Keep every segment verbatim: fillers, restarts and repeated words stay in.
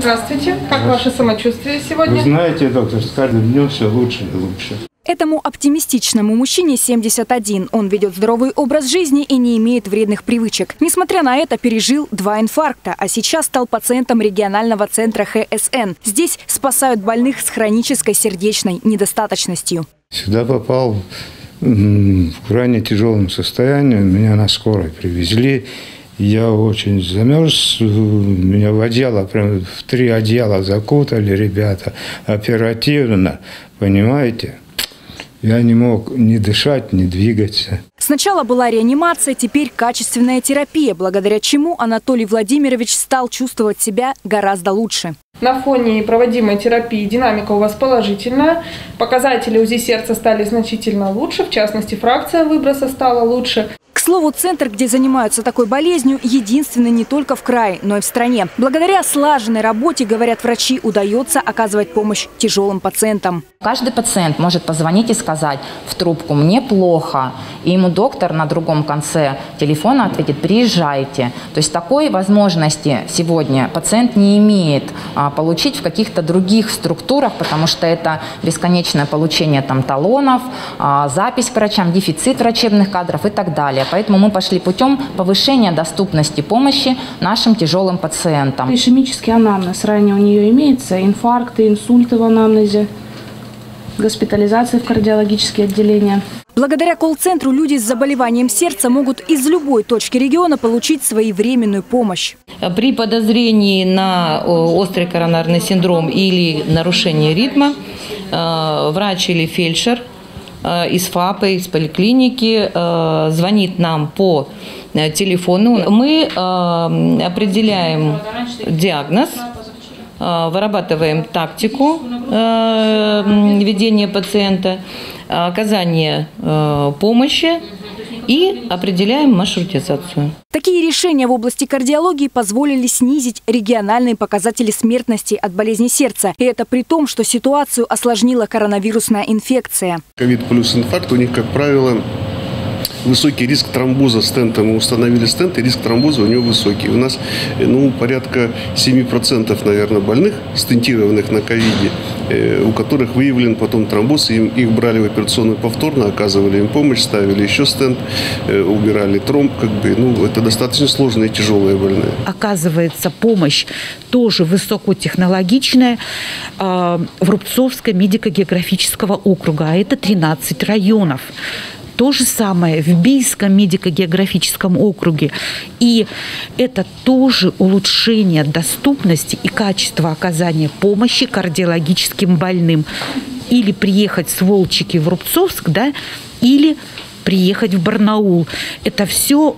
Здравствуйте. Как ваше самочувствие сегодня? Вы знаете, доктор, с каждым днем все лучше и лучше. Этому оптимистичному мужчине семьдесят один. Он ведет здоровый образ жизни и не имеет вредных привычек. Несмотря на это, пережил два инфаркта, а сейчас стал пациентом регионального центра Х С Н. Здесь спасают больных с хронической сердечной недостаточностью. Сюда попал в крайне тяжелом состоянии. Меня на скорой привезли. Я очень замерз, меня в одеяло, прям в три одеяла закутали ребята оперативно, понимаете? Я не мог ни дышать, ни двигаться. Сначала была реанимация, теперь качественная терапия, благодаря чему Анатолий Владимирович стал чувствовать себя гораздо лучше. На фоне проводимой терапии динамика у вас положительная. Показатели УЗИ сердца стали значительно лучше, в частности, фракция выброса стала лучше. К слову, центр, где занимаются такой болезнью, единственный не только в крае, но и в стране. Благодаря слаженной работе, говорят врачи, удается оказывать помощь тяжелым пациентам. Каждый пациент может позвонить и сказать в трубку «мне плохо», и ему доктор на другом конце телефона ответит «приезжайте». То есть такой возможности сегодня пациент не имеет получить в каких-то других структурах, потому что это бесконечное получение там талонов, запись к врачам, дефицит врачебных кадров и так далее. Поэтому мы пошли путем повышения доступности помощи нашим тяжелым пациентам. Ишемический анамнез ранее у нее имеется, инфаркты, инсульты в анамнезе, госпитализации в кардиологические отделения. Благодаря колл-центру люди с заболеванием сердца могут из любой точки региона получить своевременную помощь. При подозрении на острый коронарный синдром или нарушение ритма врач или фельдшер из ФАПа, из поликлиники звонит нам по телефону. Мы определяем диагноз, вырабатываем тактику ведения пациента, оказание помощи и определяем маршрутизацию. Такие решения в области кардиологии позволили снизить региональные показатели смертности от болезни сердца. И это при том, что ситуацию осложнила коронавирусная инфекция. Ковид плюс инфаркт, у них, как правило, высокий риск тромбоза стента. Мы установили стент, и риск тромбоза у него высокий. У нас ну, порядка семи процентов, наверное, больных, стентированных на ковиде, у которых выявлен потом тромбоз, и их брали в операционную повторно, оказывали им помощь, ставили еще стент, убирали тромб. Как бы, ну, это достаточно сложные и тяжелые больные. Оказывается, помощь тоже высокотехнологичная в Рубцовском медико-географического округа, а это тринадцать районов. То же самое в Бийском медико-географическом округе. И это тоже улучшение доступности и качества оказания помощи кардиологическим больным. Или приехать с Волчихи в Рубцовск, да, или приехать в Барнаул. Это все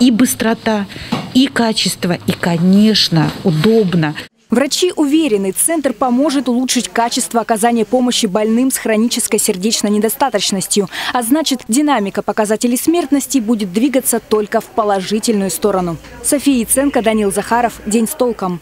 и быстрота, и качество, и, конечно, удобно. Врачи уверены, центр поможет улучшить качество оказания помощи больным с хронической сердечной недостаточностью. А значит, динамика показателей смертности будет двигаться только в положительную сторону. София Иценко, Данил Захаров. День с толком.